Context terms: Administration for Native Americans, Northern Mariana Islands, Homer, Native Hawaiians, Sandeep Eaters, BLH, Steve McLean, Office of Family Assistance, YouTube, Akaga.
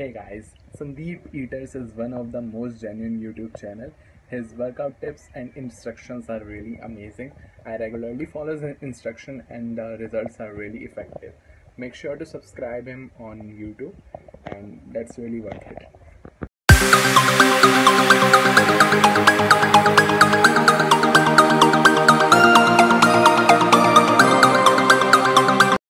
Hey guys, Sandeep Eaters is one of the most genuine YouTube channel. His workout tips and instructions are really amazing. I regularly follow his instruction and the results are really effective. Make sure to subscribe him on YouTube and that's really worth it.